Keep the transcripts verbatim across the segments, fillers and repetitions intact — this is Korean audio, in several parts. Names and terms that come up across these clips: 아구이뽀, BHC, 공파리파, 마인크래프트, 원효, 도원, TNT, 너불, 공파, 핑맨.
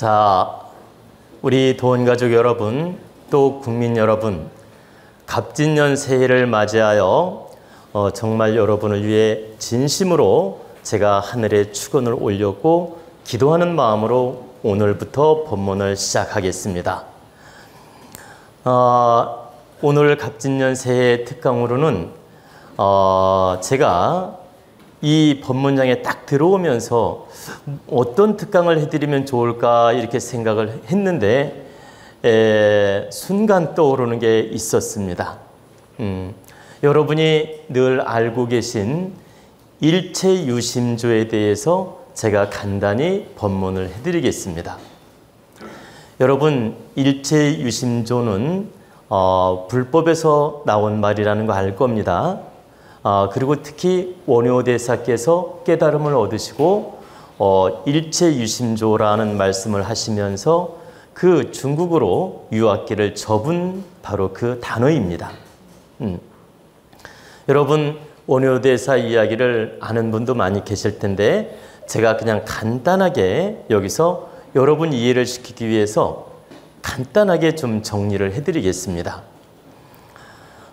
자, 우리 도원 가족 여러분, 또 국민 여러분, 갑진년 새해를 맞이하여 어, 정말 여러분을 위해 진심으로 제가 하늘에 축원을 올렸고 기도하는 마음으로 오늘부터 본문을 시작하겠습니다. 어, 오늘 갑진년 새해 특강으로는 어, 제가 이 법문장에 딱 들어오면서 어떤 특강을 해드리면 좋을까 이렇게 생각을 했는데 에, 순간 떠오르는 게 있었습니다. 음, 여러분이 늘 알고 계신 일체유심조에 대해서 제가 간단히 법문을 해드리겠습니다. 여러분, 일체유심조는 어, 불법에서 나온 말이라는 거 알 겁니다. 어, 그리고 특히 원효 대사께서 깨달음을 얻으시고 어, 일체유심조라는 말씀을 하시면서 그 중국어로 유학기를 접은 바로 그 단어입니다. 음. 여러분, 원효 대사 이야기를 아는 분도 많이 계실 텐데 제가 그냥 간단하게 여기서 여러분 이해를 시키기 위해서 간단하게 좀 정리를 해드리겠습니다.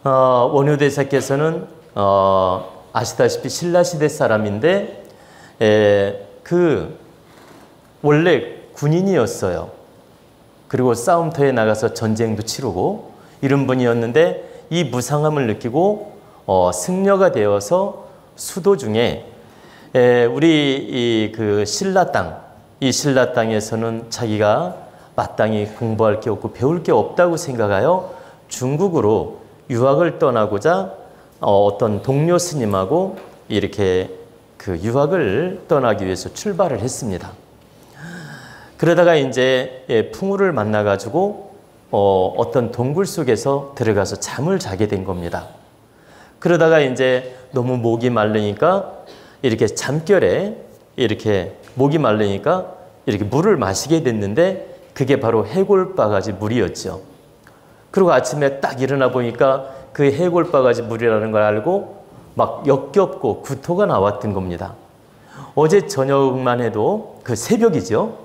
어, 원효 대사께서는 어, 아시다시피 신라시대 사람인데 에, 그 원래 군인이었어요. 그리고 싸움터에 나가서 전쟁도 치르고 이런 분이었는데 이 무상함을 느끼고 어, 승려가 되어서 수도 중에 에, 우리 이, 그 신라 땅, 이 신라 땅에서는 자기가 마땅히 공부할 게 없고 배울 게 없다고 생각하여 중국으로 유학을 떠나고자 어, 어떤 동료 스님하고 이렇게 그 유학을 떠나기 위해서 출발을 했습니다. 그러다가 이제 예, 풍우를 만나가지고 어, 어떤 동굴 속에서 들어가서 잠을 자게 된 겁니다. 그러다가 이제 너무 목이 마르니까 이렇게 잠결에 이렇게 목이 마르니까 이렇게 물을 마시게 됐는데 그게 바로 해골바가지 물이었죠. 그리고 아침에 딱 일어나 보니까 그 해골바가지 물이라는 걸 알고 막 역겹고 구토가 나왔던 겁니다. 어제 저녁만 해도 그 새벽이죠.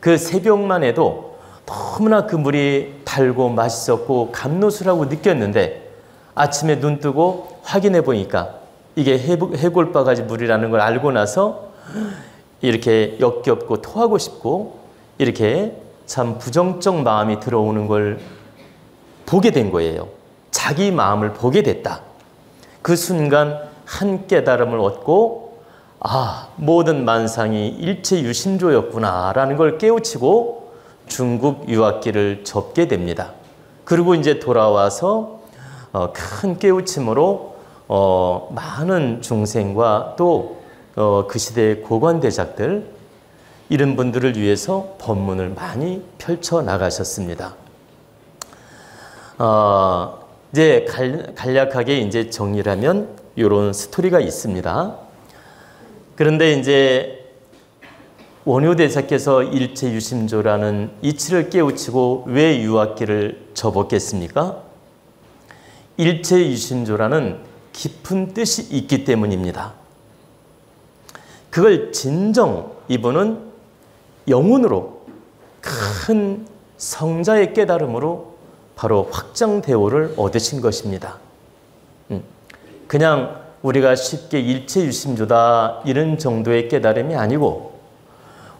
그 새벽만 해도 너무나 그 물이 달고 맛있었고 감노수라고 느꼈는데 아침에 눈 뜨고 확인해 보니까 이게 해골바가지 물이라는 걸 알고 나서 이렇게 역겹고 토하고 싶고 이렇게 참 부정적 마음이 들어오는 걸 보게 된 거예요. 자기 마음을 보게 됐다. 그 순간 한 깨달음을 얻고 아, 모든 만상이 일체유심조였구나 라는 걸 깨우치고 중국 유학길을 접게 됩니다. 그리고 이제 돌아와서 어, 큰 깨우침으로 어, 많은 중생과 또 그 시대의 고관대작들 이런 분들을 위해서 법문을 많이 펼쳐나가셨습니다. 어, 이제 갈, 간략하게 이제 정리를 하면 이런 스토리가 있습니다. 그런데 이제 원효대사께서 일체유심조라는 이치를 깨우치고 왜 유학길을 접었겠습니까? 일체유심조라는 깊은 뜻이 있기 때문입니다. 그걸 진정 이분은 영혼으로 큰 성자의 깨달음으로 바로 확장대오를 얻으신 것입니다. 그냥 우리가 쉽게 일체유심조다 이런 정도의 깨달음이 아니고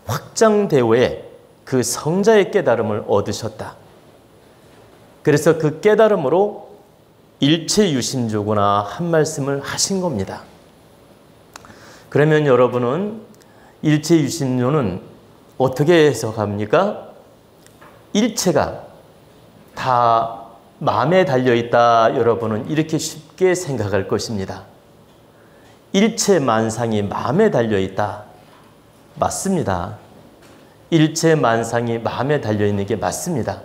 확장대오의 그 성자의 깨달음을 얻으셨다. 그래서 그 깨달음으로 일체유심조구나 한 말씀을 하신 겁니다. 그러면 여러분은 일체유심조는 어떻게 해석합니까? 일체가 다 마음에 달려있다. 여러분은 이렇게 쉽게 생각할 것입니다. 일체 만상이 마음에 달려있다. 맞습니다. 일체 만상이 마음에 달려있는 게 맞습니다.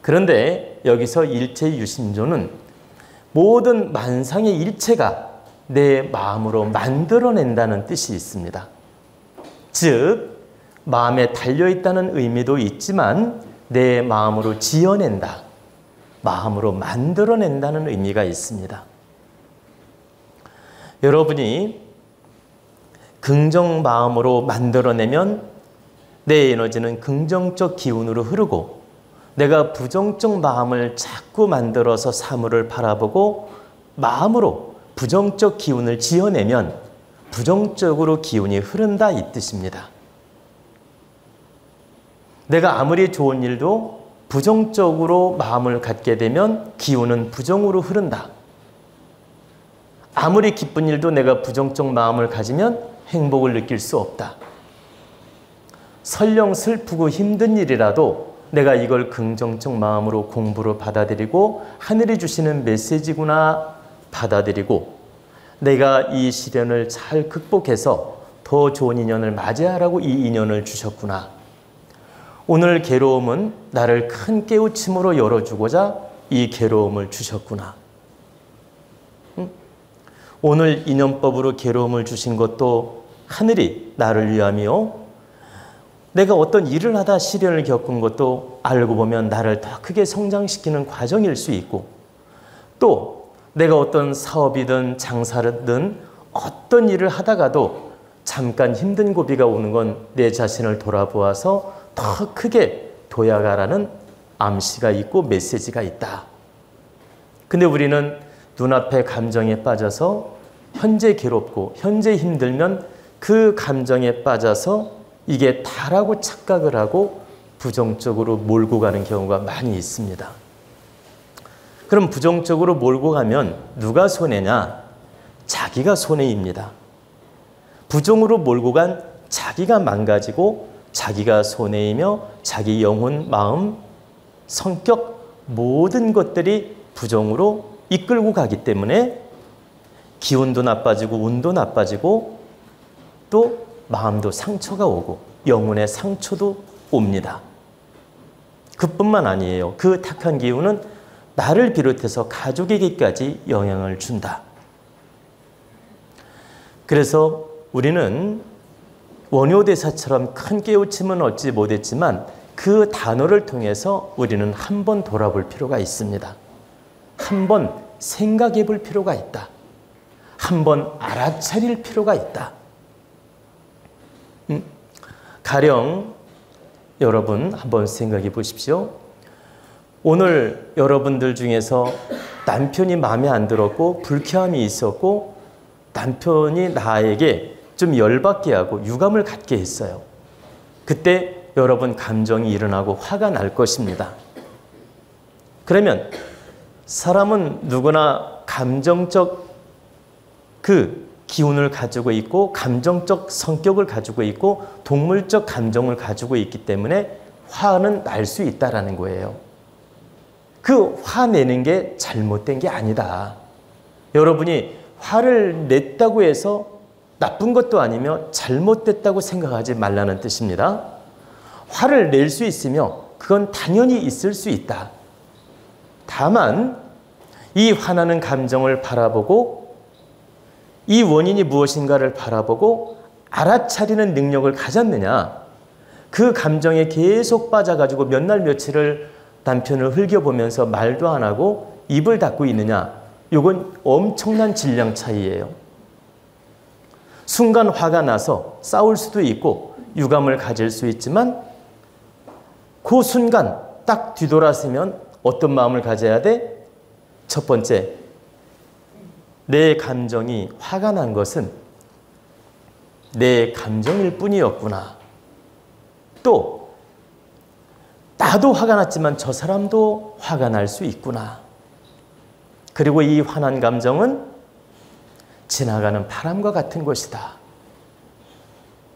그런데 여기서 일체유심조는 모든 만상의 일체가 내 마음으로 만들어낸다는 뜻이 있습니다. 즉 마음에 달려있다는 의미도 있지만 내 마음으로 지어낸다, 마음으로 만들어낸다는 의미가 있습니다. 여러분이 긍정 마음으로 만들어내면 내 에너지는 긍정적 기운으로 흐르고 내가 부정적 마음을 자꾸 만들어서 사물을 바라보고 마음으로 부정적 기운을 지어내면 부정적으로 기운이 흐른다 이 뜻입니다. 내가 아무리 좋은 일도 부정적으로 마음을 갖게 되면 기운은 부정으로 흐른다. 아무리 기쁜 일도 내가 부정적 마음을 가지면 행복을 느낄 수 없다. 설령 슬프고 힘든 일이라도 내가 이걸 긍정적 마음으로 공부로 받아들이고 하늘이 주시는 메시지구나 받아들이고 내가 이 시련을 잘 극복해서 더 좋은 인연을 맞이하라고 이 인연을 주셨구나. 오늘 괴로움은 나를 큰 깨우침으로 열어주고자 이 괴로움을 주셨구나. 응? 오늘 인연법으로 괴로움을 주신 것도 하늘이 나를 위함이요. 내가 어떤 일을 하다 시련을 겪은 것도 알고 보면 나를 더 크게 성장시키는 과정일 수 있고 또 내가 어떤 사업이든 장사든 어떤 일을 하다가도 잠깐 힘든 고비가 오는 건 내 자신을 돌아보아서 더 크게 도약하라는 암시가 있고 메시지가 있다. 근데 우리는 눈앞의 감정에 빠져서 현재 괴롭고 현재 힘들면 그 감정에 빠져서 이게 다라고 착각을 하고 부정적으로 몰고 가는 경우가 많이 있습니다. 그럼 부정적으로 몰고 가면 누가 손해냐? 자기가 손해입니다. 부정으로 몰고 간 자기가 망가지고 자기가 손해이며 자기 영혼, 마음, 성격 모든 것들이 부정으로 이끌고 가기 때문에 기운도 나빠지고 운도 나빠지고 또 마음도 상처가 오고 영혼의 상처도 옵니다. 그뿐만 아니에요. 그 탁한 기운은 나를 비롯해서 가족에게까지 영향을 준다. 그래서 우리는 원효 대사처럼 큰 깨우침은 얻지 못했지만 그 단어를 통해서 우리는 한 번 돌아볼 필요가 있습니다. 한 번 생각해 볼 필요가 있다. 한 번 알아차릴 필요가 있다. 음, 가령 여러분 한번 생각해 보십시오. 오늘 여러분들 중에서 남편이 마음에 안 들었고 불쾌함이 있었고 남편이 나에게 좀 열받게 하고 유감을 갖게 했어요. 그때 여러분 감정이 일어나고 화가 날 것입니다. 그러면 사람은 누구나 감정적 그 기운을 가지고 있고 감정적 성격을 가지고 있고 동물적 감정을 가지고 있기 때문에 화는 날 수 있다라는 거예요. 그 화내는 게 잘못된 게 아니다. 여러분이 화를 냈다고 해서 나쁜 것도 아니며 잘못됐다고 생각하지 말라는 뜻입니다. 화를 낼 수 있으며 그건 당연히 있을 수 있다. 다만 이 화나는 감정을 바라보고 이 원인이 무엇인가를 바라보고 알아차리는 능력을 가졌느냐. 그 감정에 계속 빠져가지고 몇 날 며칠을 남편을 흘겨보면서 말도 안 하고 입을 닫고 있느냐. 이건 엄청난 질량 차이예요. 순간 화가 나서 싸울 수도 있고 유감을 가질 수 있지만 그 순간 딱 뒤돌아서면 어떤 마음을 가져야 돼? 첫 번째, 내 감정이 화가 난 것은 내 감정일 뿐이었구나. 또 나도 화가 났지만 저 사람도 화가 날 수 있구나. 그리고 이 화난 감정은 지나가는 바람과 같은 것이다.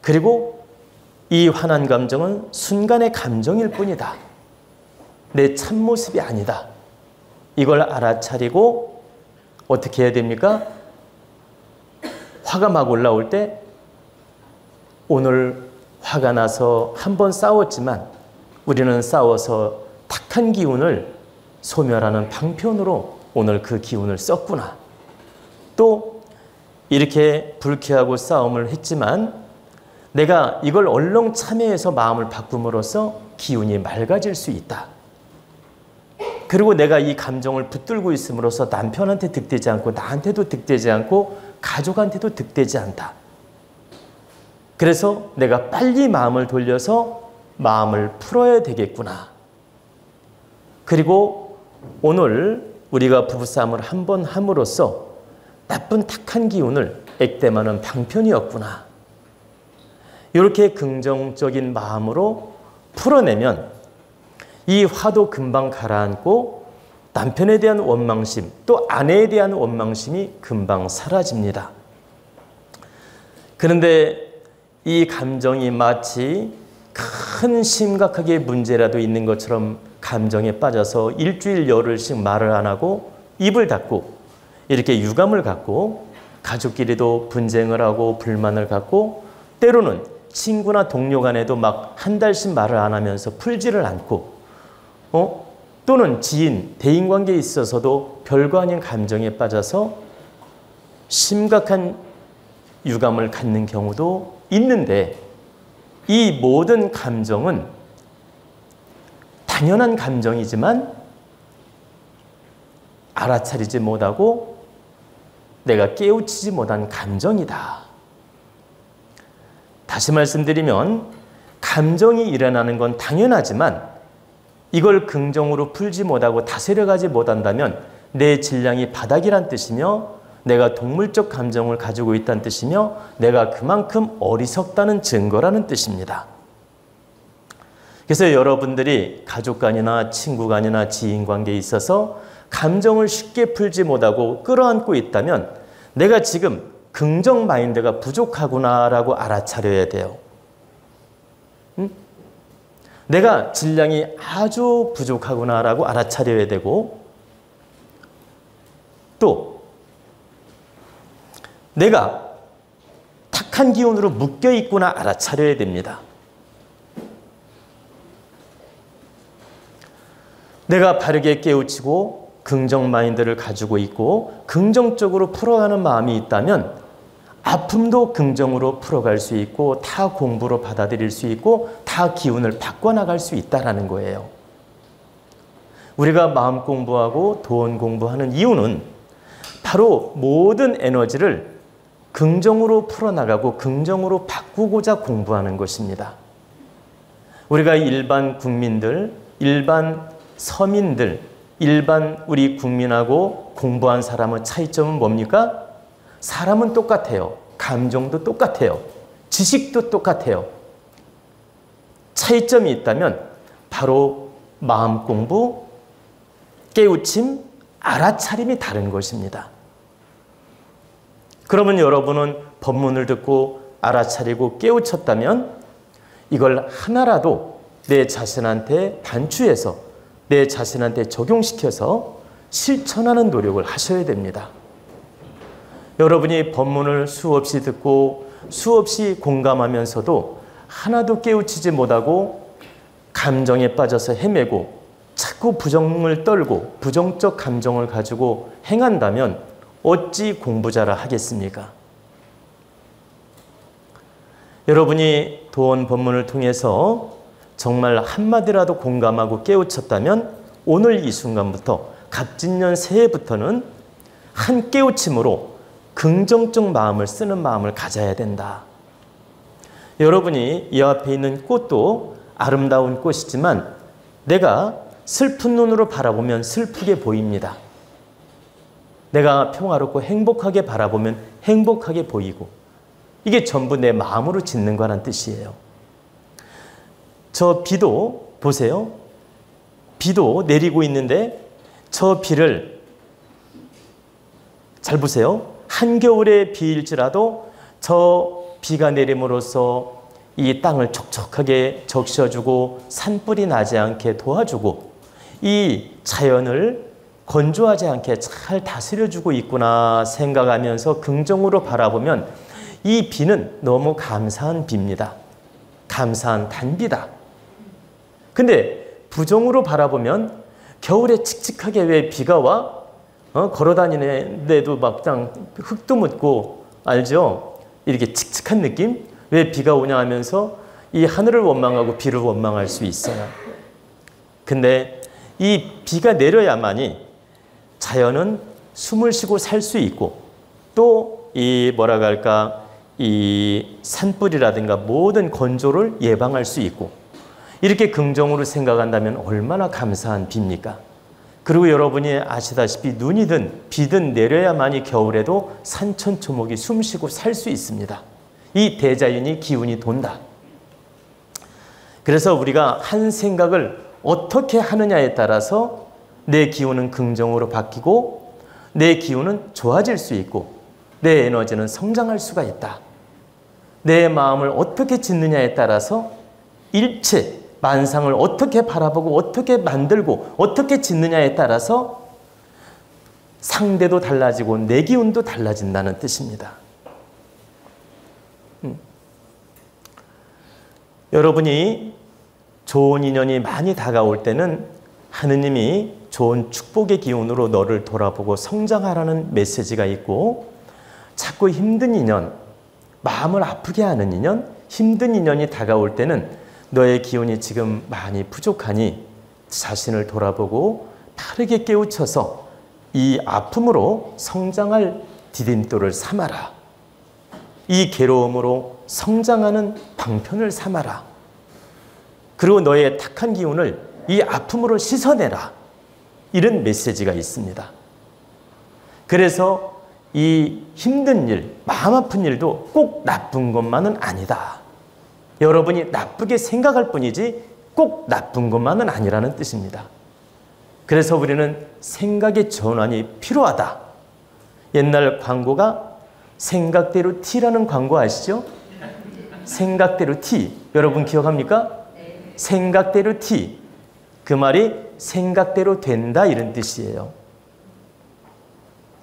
그리고 이 화난 감정은 순간의 감정일 뿐이다. 내 참모습이 아니다. 이걸 알아차리고 어떻게 해야 됩니까? 화가 막 올라올 때 오늘 화가 나서 한 번 싸웠지만 우리는 싸워서 탁한 기운을 소멸하는 방편으로 오늘 그 기운을 썼구나. 또 이렇게 불쾌하고 싸움을 했지만 내가 이걸 얼렁 참회해서 마음을 바꿈으로써 기운이 맑아질 수 있다. 그리고 내가 이 감정을 붙들고 있음으로써 남편한테 득되지 않고 나한테도 득되지 않고 가족한테도 득되지 않다. 그래서 내가 빨리 마음을 돌려서 마음을 풀어야 되겠구나. 그리고 오늘 우리가 부부싸움을 한 번 함으로써 나쁜 탁한 기운을 액땜하는 방편이었구나. 이렇게 긍정적인 마음으로 풀어내면 이 화도 금방 가라앉고 남편에 대한 원망심, 또 아내에 대한 원망심이 금방 사라집니다. 그런데 이 감정이 마치 큰 심각하게 문제라도 있는 것처럼 감정에 빠져서 일주일 열흘씩 말을 안 하고 입을 닫고 이렇게 유감을 갖고 가족끼리도 분쟁을 하고 불만을 갖고 때로는 친구나 동료 간에도 막 한 달씩 말을 안 하면서 풀지를 않고 어? 또는 지인, 대인관계에 있어서도 별거 아닌 감정에 빠져서 심각한 유감을 갖는 경우도 있는데 이 모든 감정은 당연한 감정이지만 알아차리지 못하고 내가 깨우치지 못한 감정이다. 다시 말씀드리면 감정이 일어나는 건 당연하지만 이걸 긍정으로 풀지 못하고 다스려가지 못한다면 내 질량이 바닥이란 뜻이며 내가 동물적 감정을 가지고 있다는 뜻이며 내가 그만큼 어리석다는 증거라는 뜻입니다. 그래서 여러분들이 가족 간이나 친구 간이나 지인 관계에 있어서 감정을 쉽게 풀지 못하고 끌어안고 있다면 내가 지금 긍정 마인드가 부족하구나라고 알아차려야 돼요. 응? 내가 질량이 아주 부족하구나라고 알아차려야 되고 또 내가 탁한 기운으로 묶여있구나 알아차려야 됩니다. 내가 바르게 깨우치고 긍정 마인드를 가지고 있고 긍정적으로 풀어가는 마음이 있다면 아픔도 긍정으로 풀어갈 수 있고 다 공부로 받아들일 수 있고 다 기운을 바꿔나갈 수 있다는 거예요. 우리가 마음 공부하고 도원 공부하는 이유는 바로 모든 에너지를 긍정으로 풀어나가고 긍정으로 바꾸고자 공부하는 것입니다. 우리가 일반 국민들, 일반 서민들, 일반 우리 국민하고 공부한 사람의 차이점은 뭡니까? 사람은 똑같아요. 감정도 똑같아요. 지식도 똑같아요. 차이점이 있다면 바로 마음 공부, 깨우침, 알아차림이 다른 것입니다. 그러면 여러분은 법문을 듣고 알아차리고 깨우쳤다면 이걸 하나라도 내 자신한테 반추해서 내 자신한테 적용시켜서 실천하는 노력을 하셔야 됩니다. 여러분이 법문을 수없이 듣고 수없이 공감하면서도 하나도 깨우치지 못하고 감정에 빠져서 헤매고 자꾸 부정을 떨고 부정적 감정을 가지고 행한다면 어찌 공부자라 하겠습니까? 여러분이 도원 법문을 통해서 정말 한마디라도 공감하고 깨우쳤다면 오늘 이 순간부터 갑진년 새해부터는 한 깨우침으로 긍정적 마음을 쓰는 마음을 가져야 된다. 여러분이 이 앞에 있는 꽃도 아름다운 꽃이지만 내가 슬픈 눈으로 바라보면 슬프게 보입니다. 내가 평화롭고 행복하게 바라보면 행복하게 보이고 이게 전부 내 마음으로 짓는 거란 뜻이에요. 저 비도 보세요. 비도 내리고 있는데 저 비를 잘 보세요. 한겨울의 비일지라도 저 비가 내림으로써 이 땅을 촉촉하게 적셔주고 산불이 나지 않게 도와주고 이 자연을 건조하지 않게 잘 다스려주고 있구나 생각하면서 긍정으로 바라보면 이 비는 너무 감사한 비입니다. 감사한 단비다. 근데 부정으로 바라보면 겨울에 칙칙하게 왜 비가 와? 어? 걸어다니는데도 막상 흙도 묻고 알죠? 이렇게 칙칙한 느낌? 왜 비가 오냐 하면서 이 하늘을 원망하고 비를 원망할 수 있어요. 근데 이 비가 내려야만이 자연은 숨을 쉬고 살 수 있고 또 이 뭐라 할까 이 산불이라든가 모든 건조를 예방할 수 있고 이렇게 긍정으로 생각한다면 얼마나 감사한 비입니까? 그리고 여러분이 아시다시피 눈이든 비든 내려야만이 겨울에도 산천초목이 숨쉬고 살 수 있습니다. 이 대자연이 기운이 돈다. 그래서 우리가 한 생각을 어떻게 하느냐에 따라서 내 기운은 긍정으로 바뀌고 내 기운은 좋아질 수 있고 내 에너지는 성장할 수가 있다. 내 마음을 어떻게 짓느냐에 따라서 일체 만상을 어떻게 바라보고 어떻게 만들고 어떻게 짓느냐에 따라서 상대도 달라지고 내 기운도 달라진다는 뜻입니다. 음. 여러분이 좋은 인연이 많이 다가올 때는 하느님이 좋은 축복의 기운으로 너를 돌아보고 성장하라는 메시지가 있고, 자꾸 힘든 인연, 마음을 아프게 하는 인연, 힘든 인연이 다가올 때는 너의 기운이 지금 많이 부족하니 자신을 돌아보고 다르게 깨우쳐서 이 아픔으로 성장할 디딤돌을 삼아라. 이 괴로움으로 성장하는 방편을 삼아라. 그리고 너의 탁한 기운을 이 아픔으로 씻어내라. 이런 메시지가 있습니다. 그래서 이 힘든 일, 마음 아픈 일도 꼭 나쁜 것만은 아니다. 여러분이 나쁘게 생각할 뿐이지 꼭 나쁜 것만은 아니라는 뜻입니다. 그래서 우리는 생각의 전환이 필요하다. 옛날 광고가 생각대로 티라는 광고 아시죠? 생각대로 티. 여러분 기억합니까? 네. 생각대로 티. 그 말이 생각대로 된다 이런 뜻이에요.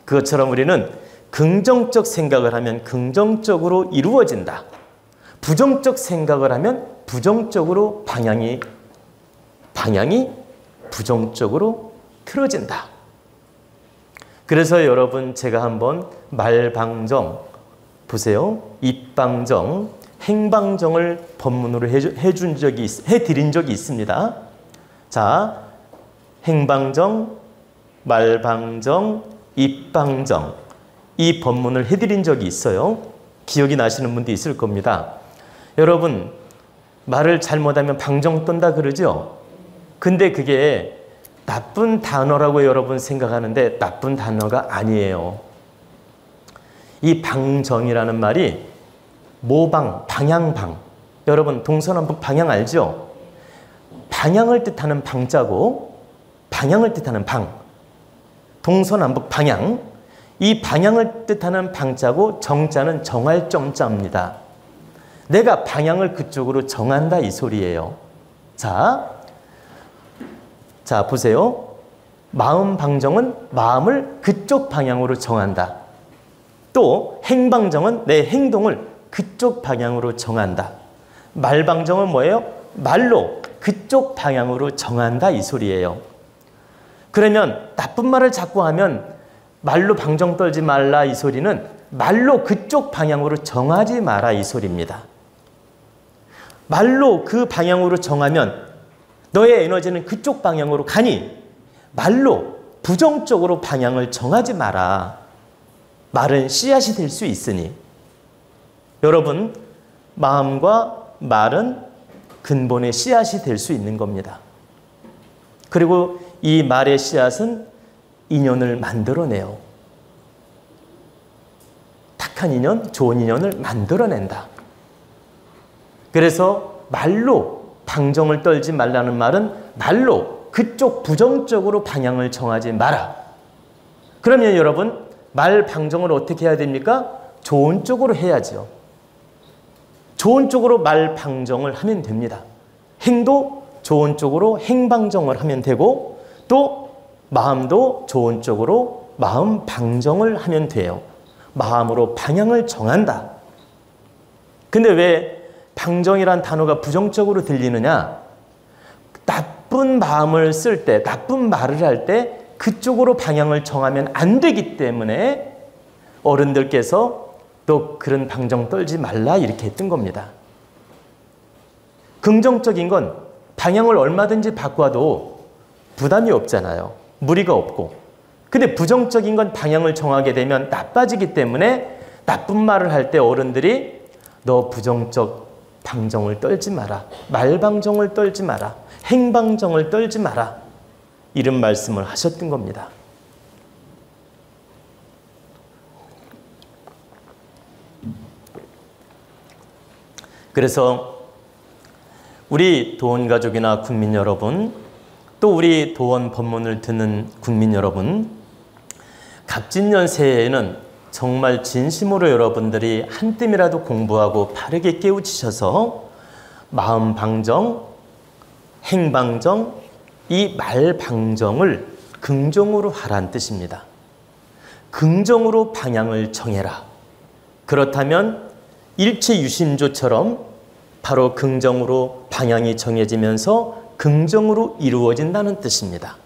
그것처럼 우리는 긍정적 생각을 하면 긍정적으로 이루어진다. 부정적 생각을 하면 부정적으로 방향이, 방향이 부정적으로 틀어진다. 그래서 여러분 제가 한번 말방정, 보세요. 입방정, 행방정을 법문으로 해준 적이, 해드린 적이 있습니다. 자, 행방정, 말방정, 입방정 이 법문을 해드린 적이 있어요. 기억이 나시는 분도 있을 겁니다. 여러분, 말을 잘못하면 방정 떤다 그러죠? 근데 그게 나쁜 단어라고 여러분 생각하는데 나쁜 단어가 아니에요. 이 방정이라는 말이 모방, 방향방. 여러분, 동서남북 방향 알죠? 방향을 뜻하는 방자고 방향을 뜻하는 방. 동서남북 방향. 이 방향을 뜻하는 방자고 정자는 정할 정자입니다. 내가 방향을 그쪽으로 정한다 이 소리예요. 자, 자 보세요. 마음 방정은 마음을 그쪽 방향으로 정한다. 또 행방정은 내 행동을 그쪽 방향으로 정한다. 말방정은 뭐예요? 말로 그쪽 방향으로 정한다 이 소리예요. 그러면 나쁜 말을 자꾸 하면 말로 방정 떨지 말라 이 소리는 말로 그쪽 방향으로 정하지 마라 이 소리입니다. 말로 그 방향으로 정하면 너의 에너지는 그쪽 방향으로 가니 말로 부정적으로 방향을 정하지 마라. 말은 씨앗이 될 수 있으니. 여러분, 마음과 말은 근본의 씨앗이 될 수 있는 겁니다. 그리고 이 말의 씨앗은 인연을 만들어내요. 착한 인연, 좋은 인연을 만들어낸다. 그래서 말로 방정을 떨지 말라는 말은 말로 그쪽 부정적으로 방향을 정하지 마라. 그러면 여러분, 말 방정을 어떻게 해야 됩니까? 좋은 쪽으로 해야죠. 좋은 쪽으로 말 방정을 하면 됩니다. 행도 좋은 쪽으로 행방정을 하면 되고 또 마음도 좋은 쪽으로 마음 방정을 하면 돼요. 마음으로 방향을 정한다. 근데 왜 방정이란 단어가 부정적으로 들리느냐? 나쁜 마음을 쓸 때, 나쁜 말을 할 때 그쪽으로 방향을 정하면 안 되기 때문에 어른들께서 너 그런 방정 떨지 말라 이렇게 했던 겁니다. 긍정적인 건 방향을 얼마든지 바꿔도 부담이 없잖아요. 무리가 없고. 근데 부정적인 건 방향을 정하게 되면 나빠지기 때문에 나쁜 말을 할 때 어른들이 너 부정적 방정을 떨지 마라. 말방정을 떨지 마라. 행방정을 떨지 마라. 이런 말씀을 하셨던 겁니다. 그래서 우리 도원 가족이나 국민 여러분, 또 우리 도원 법문을 듣는 국민 여러분, 갑진년 새해에는 정말 진심으로 여러분들이 한 뜸이라도 공부하고 바르게 깨우치셔서 마음 방정, 행 방정, 이 말 방정을 긍정으로 하란 뜻입니다. 긍정으로 방향을 정해라. 그렇다면 일체 유심조처럼 바로 긍정으로 방향이 정해지면서 긍정으로 이루어진다는 뜻입니다.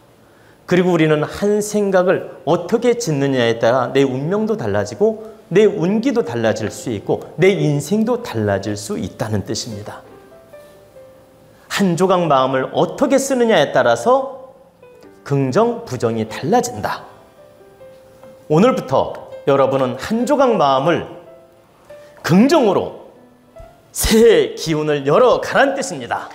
그리고 우리는 한 생각을 어떻게 짓느냐에 따라 내 운명도 달라지고 내 운기도 달라질 수 있고 내 인생도 달라질 수 있다는 뜻입니다. 한 조각 마음을 어떻게 쓰느냐에 따라서 긍정, 부정이 달라진다. 오늘부터 여러분은 한 조각 마음을 긍정으로 새해 기운을 열어 가란 뜻입니다.